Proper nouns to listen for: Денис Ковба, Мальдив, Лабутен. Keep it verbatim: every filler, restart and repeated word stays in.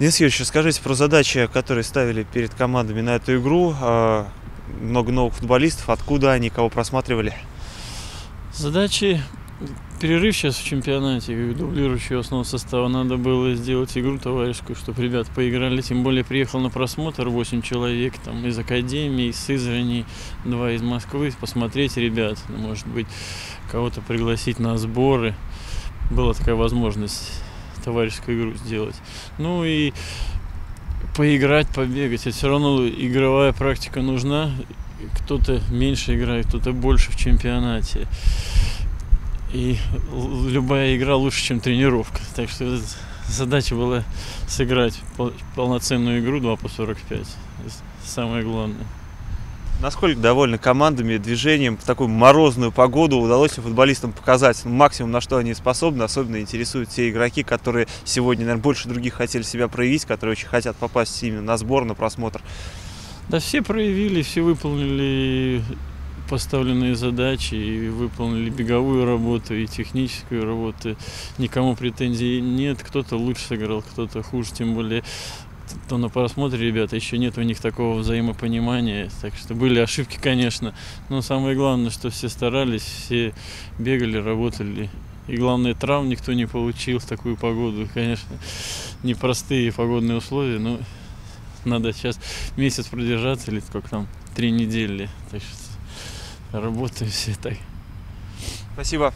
Денис Юрьевич, расскажите про задачи, которые ставили перед командами на эту игру. Много новых футболистов. Откуда они, кого просматривали? Задачи. Перерыв сейчас в чемпионате, дублирующего основного состава. Надо было сделать игру товарищескую, чтобы ребят поиграли. Тем более приехал на просмотр восемь человек там, из Академии, из Сызрани, два из Москвы. Посмотреть ребят, может быть, кого-то пригласить на сборы. Была такая возможность товарищескую игру сделать. Ну и поиграть, побегать. Это все равно игровая практика нужна. Кто-то меньше играет, кто-то больше в чемпионате. И любая игра лучше, чем тренировка. Так что задача была сыграть полноценную игру два по сорок пять. Самое главное. Насколько довольны командами, движением в такую морозную погоду удалось ли футболистам показать максимум, на что они способны? Особенно интересуют те игроки, которые сегодня, наверное, больше других хотели себя проявить, которые очень хотят попасть именно на сбор, на просмотр. Да все проявили, все выполнили поставленные задачи, и выполнили беговую работу, и техническую работу. Никому претензий нет, кто-то лучше сыграл, кто-то хуже, тем более то на просмотре, ребята, еще нет у них такого взаимопонимания, так что были ошибки, конечно, но самое главное, что все старались, все бегали, работали, и главное, травм никто не получил в такую погоду, конечно, непростые погодные условия, но надо сейчас месяц продержаться, или сколько там, три недели, так что работаем все так. Спасибо.